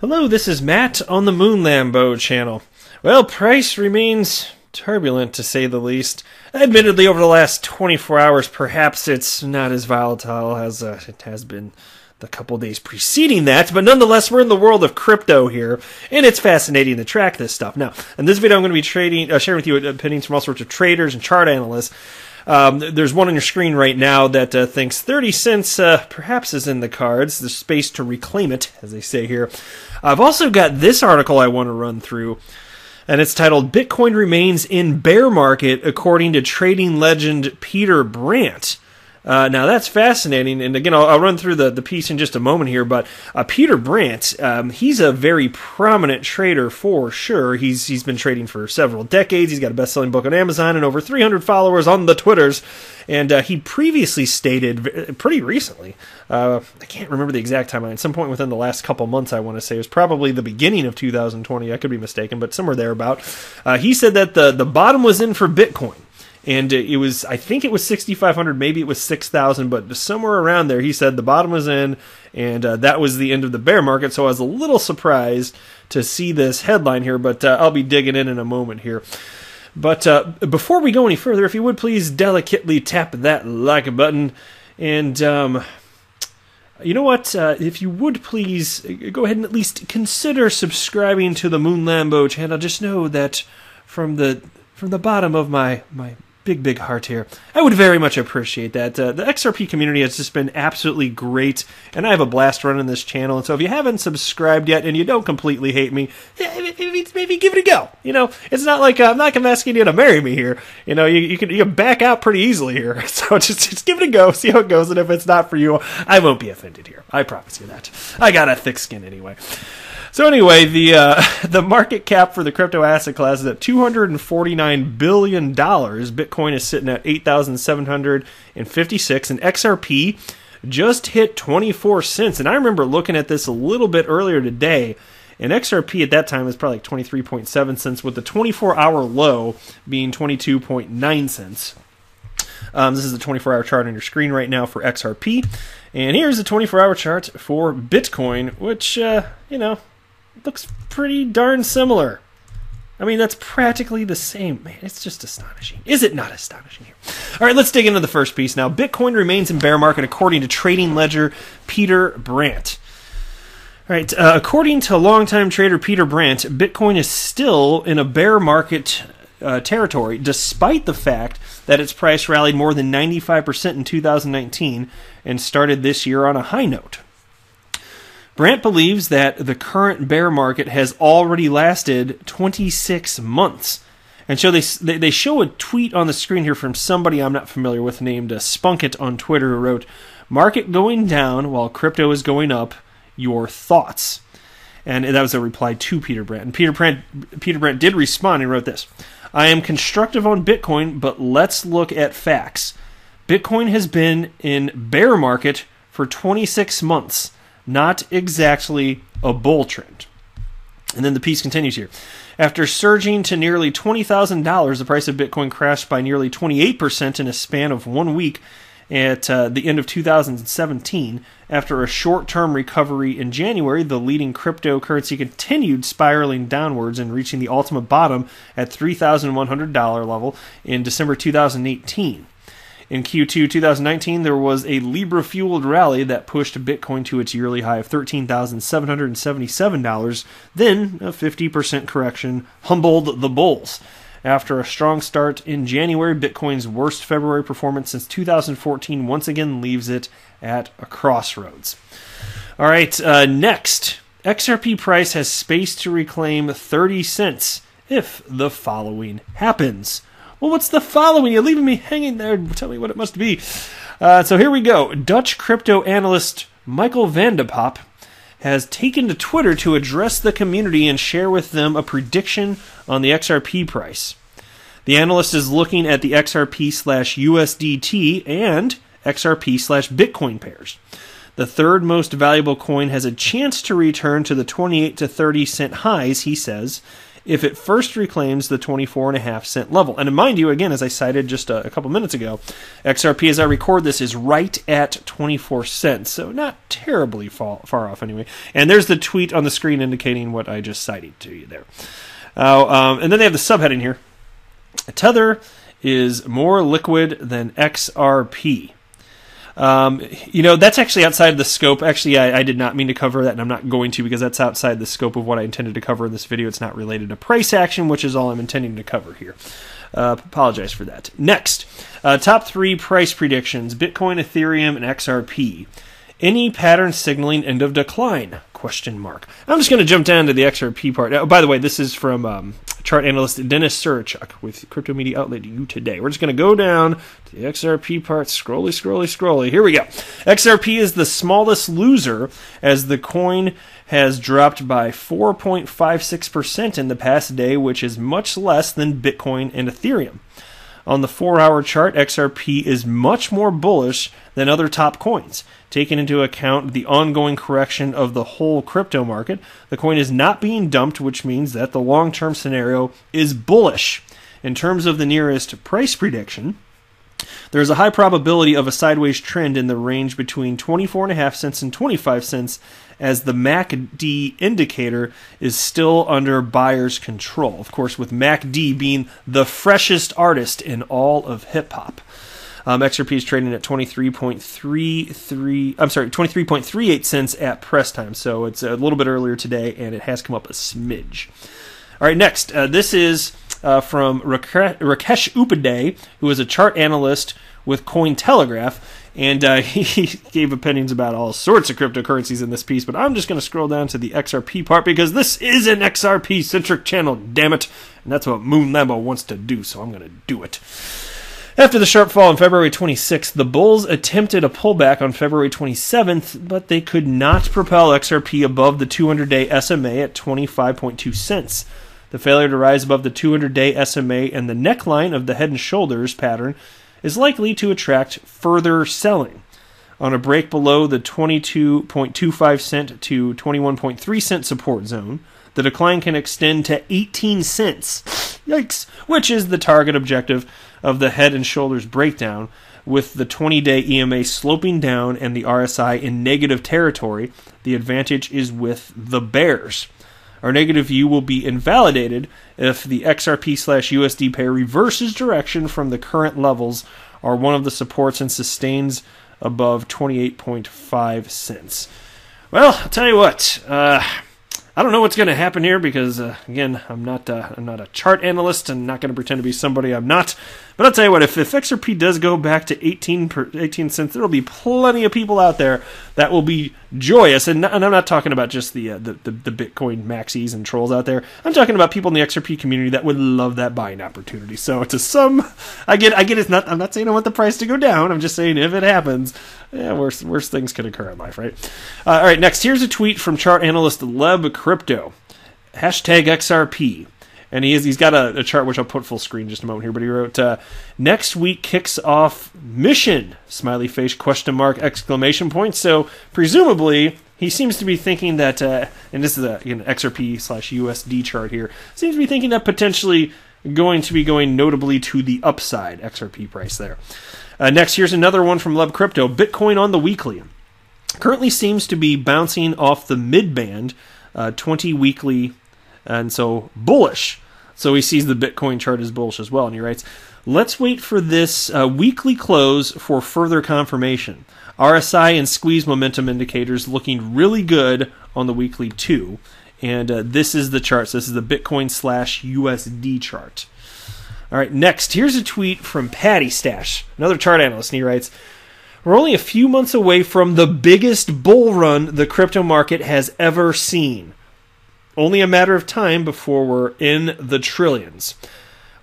Hello, this is Matt on the Moon Lambo channel. Well, price remains turbulent, to say the least. Admittedly, over the last 24 hours, perhaps it's not as volatile as it has been the couple days preceding that, but nonetheless, we're in the world of crypto here, and it's fascinating to track this stuff. Now, in this video, I'm going to be sharing with you opinions from all sorts of traders and chart analysts. There's one on your screen right now that thinks 30 cents perhaps is in the cards, the space to reclaim it, as they say here. I've also got this article I want to run through, and it's titled, Bitcoin Remains in Bear Market, According to Trading Legend Peter Brandt. Now, that's fascinating, and again, I'll run through the piece in just a moment here, but Peter Brandt, he's a very prominent trader for sure. He's been trading for several decades. He's got a best-selling book on Amazon and over 300 followers on the Twitters, and he previously stated pretty recently, I can't remember the exact timeline, at some point within the last couple months, I want to say, it was probably the beginning of 2020, I could be mistaken, but somewhere thereabout, he said that the bottom was in for Bitcoin. And it was, I think it was 6,500, maybe it was 6,000, but somewhere around there, he said the bottom was in, and that was the end of the bear market. So I was a little surprised to see this headline here, but I'll be digging in a moment here. But before we go any further, if you would please delicately tap that like button, and you know what? If you would please go ahead and at least consider subscribing to the Moon Lambo channel. Just know that from the bottom of my big heart here, I would very much appreciate that. The XRP community has just been absolutely great, and I have a blast running this channel. And so if you haven't subscribed yet and you don't completely hate me, maybe give it a go. You know, it's not like I'm not asking you to marry me here. You know, you can back out pretty easily here. So just give it a go, see how it goes, and if it's not for you, I won't be offended here. I promise you that. I got a thick skin anyway. So anyway, the market cap for the crypto asset class is at $249 billion. Bitcoin is sitting at 8,756, and XRP just hit 24 cents. And I remember looking at this a little bit earlier today, and XRP at that time was probably like 23.7 cents, with the 24-hour low being 22.9 cents. This is the 24-hour chart on your screen right now for XRP. And here's the 24-hour chart for Bitcoin, which, you know, looks pretty darn similar. I mean, that's practically the same. Man, it's just astonishing. Is it not astonishing here? All right, let's dig into the first piece now. Bitcoin remains in bear market according to trading ledger Peter Brandt. All right, according to longtime trader Peter Brandt, Bitcoin is still in a bear market territory, despite the fact that its price rallied more than 95% in 2019 and started this year on a high note. Brandt believes that the current bear market has already lasted 26 months. And so they show a tweet on the screen here from somebody I'm not familiar with named Spunkit on Twitter, who wrote, "Market going down while crypto is going up, your thoughts." And that was a reply to Peter Brandt. And Peter Brandt did respond and wrote this, "I am constructive on Bitcoin, but let's look at facts. Bitcoin has been in bear market for 26 months. Not exactly a bull trend." And then the piece continues here. After surging to nearly $20,000, the price of Bitcoin crashed by nearly 28% in a span of 1 week at the end of 2017. After a short-term recovery in January, the leading cryptocurrency continued spiraling downwards and reaching the ultimate bottom at $3,100 level in December 2018. In Q2 2019, there was a Libra-fueled rally that pushed Bitcoin to its yearly high of $13,777. Then, a 50% correction humbled the bulls. After a strong start in January, Bitcoin's worst February performance since 2014 once again leaves it at a crossroads. All right, next. XRP price has space to reclaim 30 cents if the following happens. Well, what's the following? You're leaving me hanging there. Tell me what it must be. So here we go. Dutch crypto analyst Michael van de Pop has taken to Twitter to address the community and share with them a prediction on the XRP price. The analyst is looking at the XRP/USDT and XRP/Bitcoin pairs. The third most valuable coin has a chance to return to the 28 to 30 cent highs, he says, if it first reclaims the 24.5 cent level. And mind you, again, as I cited just a couple minutes ago, XRP as I record this is right at 24 cents, so not terribly far off anyway. And there's the tweet on the screen indicating what I just cited to you there. And then they have the subheading here. Tether is more liquid than XRP. You know, that's actually outside the scope. Actually, I did not mean to cover that, and I'm not going to, because that's outside the scope of what I intended to cover in this video. It's not related to price action, which is all I'm intending to cover here. Apologize for that. Next, top three price predictions: Bitcoin, Ethereum, and XRP. Any pattern signaling end of decline? ? I'm just going to jump down to the XRP part. Oh, by the way, this is from chart analyst Dennis Surichuk with Crypto Media Outlet U Today. We're just going to go down to the XRP part. Scrolly. Here we go. XRP is the smallest loser, as the coin has dropped by 4.56% in the past day, which is much less than Bitcoin and Ethereum. On the 4-hour chart, XRP is much more bullish than other top coins. Taking into account the ongoing correction of the whole crypto market, the coin is not being dumped, which means that the long-term scenario is bullish. In terms of the nearest price prediction, there is a high probability of a sideways trend in the range between 24.5 cents and 25 cents, as the MACD indicator is still under buyer's control. Of course, with MACD being the freshest artist in all of hip-hop. XRP is trading at 23.38 cents at press time, so it's a little bit earlier today, and it has come up a smidge. All right, next. This is from Rakesh Upadhyay, who is a chart analyst with Cointelegraph, and he gave opinions about all sorts of cryptocurrencies in this piece, but I'm just going to scroll down to the XRP part, because this is an XRP-centric channel, damn it, and that's what Moon Lambo wants to do, so I'm going to do it. After the sharp fall on February 26th, the bulls attempted a pullback on February 27th, but they could not propel XRP above the 200-day SMA at 25.2 cents. The failure to rise above the 200-day SMA and the neckline of the head and shoulders pattern is likely to attract further selling. On a break below the 22.25 cent to 21.3 cent support zone, the decline can extend to 18 cents, yikes, which is the target objective of the head and shoulders breakdown, with the 20-day EMA sloping down and the RSI in negative territory. The advantage is with the bears. Our negative view will be invalidated if the XRP/USD pair reverses direction from the current levels or one of the supports and sustains above 28.5 cents. Well, I'll tell you what. I don't know what's going to happen here, because, again, I'm not a chart analyst, and not going to pretend to be somebody I'm not. But I'll tell you what, if XRP does go back to 18 cents, there will be plenty of people out there that will be joyous. And I'm not talking about just the Bitcoin maxis and trolls out there. I'm talking about people in the XRP community that would love that buying opportunity. So to some, I get it's not. I'm not saying I want the price to go down. I'm just saying if it happens, yeah, worse things could occur in life, right? All right, next, here's a tweet from chart analyst Leb Crypto, #XRP, and he's got a chart which I'll put full screen just a moment here, but he wrote, next week kicks off mission, $!! So presumably he seems to be thinking that, and this is an XRP/USD chart here, seems to be thinking that potentially going to be going notably to the upside, XRP price there. Next, here's another one from Leb Crypto. Bitcoin on the weekly currently seems to be bouncing off the mid-band, 20 weekly, and so bullish. So he sees the Bitcoin chart as bullish as well, and he writes, let's wait for this weekly close for further confirmation. RSI and squeeze momentum indicators looking really good on the weekly too. And this is the chart. So this is the Bitcoin/USD chart. All right, next, here's a tweet from Patty Stash, another chart analyst, and he writes, we're only a few months away from the biggest bull run the crypto market has ever seen. Only a matter of time before we're in the trillions.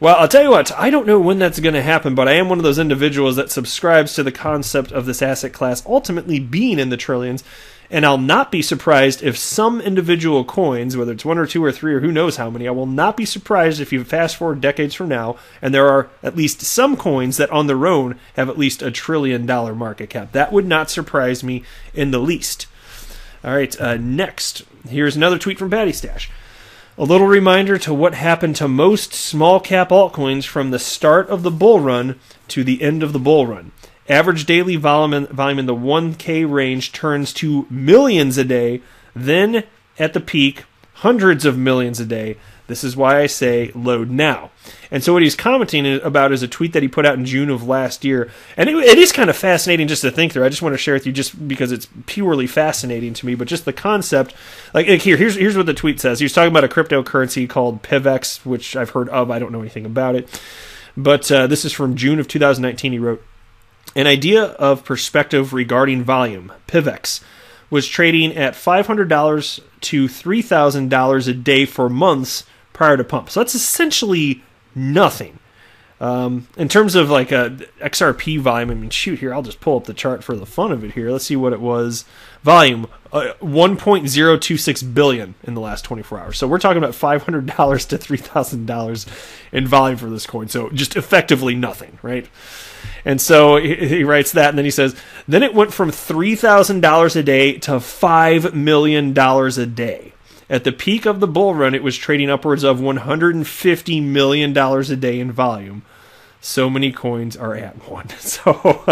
Well, I'll tell you what, I don't know when that's going to happen, but I am one of those individuals that subscribes to the concept of this asset class ultimately being in the trillions, and I'll not be surprised if some individual coins, whether it's one or two or three or who knows how many, I will not be surprised if you fast forward decades from now and there are at least some coins that on their own have at least $1 trillion market cap. That would not surprise me in the least. All right, next, here's another tweet from Patty Stash. A little reminder to what happened to most small cap altcoins from the start of the bull run to the end of the bull run. Average daily volume in the 1K range turns to millions a day, then at the peak, hundreds of millions a day. This is why I say load now. And so what he's commenting about is a tweet that he put out in June of last year. And it is kind of fascinating just to think through. I just want to share with you just because it's purely fascinating to me. But just the concept, like here's what the tweet says. He was talking about a cryptocurrency called PivX, which I've heard of. I don't know anything about it. But this is from June of 2019. He wrote, "An idea of perspective regarding volume. PivX was trading at $500 to $3,000 a day for months prior to pump." So that's essentially nothing. In terms of like a XRP volume, I mean, shoot, here, I'll just pull up the chart for the fun of it here. Let's see what it was. Volume, 1.026 billion in the last 24 hours. So we're talking about $500 to $3,000 in volume for this coin. So just effectively nothing, right? And so he writes that, and then he says, "Then it went from $3,000 a day to $5 million a day. At the peak of the bull run, it was trading upwards of $150 million a day in volume. So many coins are at one." So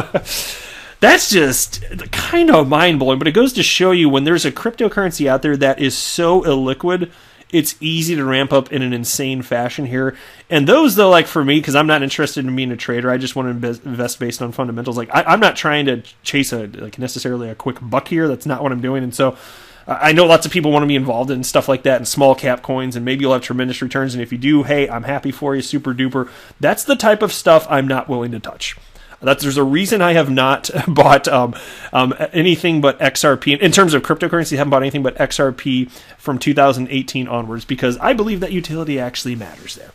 that's just kind of mind-blowing, but it goes to show you when there's a cryptocurrency out there that is so illiquid, it's easy to ramp up in an insane fashion here. And those, though, like for me, because I'm not interested in being a trader, I just want to invest based on fundamentals. Like I'm not trying to chase necessarily a quick buck here. That's not what I'm doing. And so I know lots of people want to be involved in stuff like that and small cap coins, and maybe you'll have tremendous returns. And if you do, hey, I'm happy for you, super duper. That's the type of stuff I'm not willing to touch. There's a reason I have not bought anything but XRP. In terms of cryptocurrency, I haven't bought anything but XRP from 2018 onwards because I believe that utility actually matters there.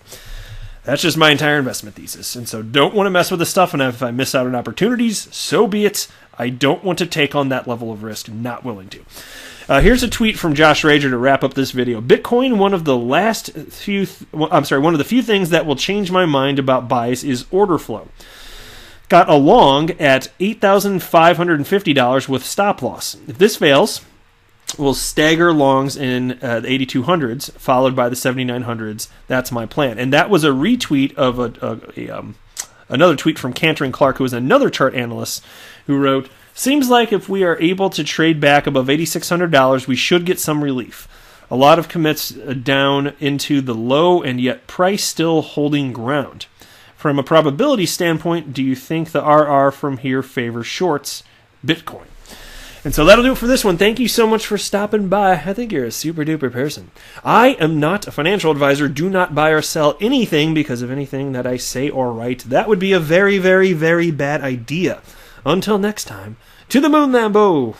That's just my entire investment thesis. And so don't want to mess with the stuff. And if I miss out on opportunities, so be it. I don't want to take on that level of risk. Not willing to. Here's a tweet from Josh Rager to wrap up this video. "Bitcoin, one of the few things that will change my mind about buys is order flow. Got along at $8,550 with stop loss. If this fails, we'll stagger longs in the 8,200s, followed by the 7,900s. That's my plan." And that was a retweet of another tweet from Cantor and Clark, who is another chart analyst, who wrote, "Seems like if we are able to trade back above $8,600, we should get some relief. A lot of commits down into the low, and yet price still holding ground. From a probability standpoint, do you think the RR from here favors shorts Bitcoin?" And so that'll do it for this one. Thank you so much for stopping by. I think you're a super duper person. I am not a financial advisor. Do not buy or sell anything because of anything that I say or write. That would be a very, very, very bad idea. Until next time, to the moon, Lambo!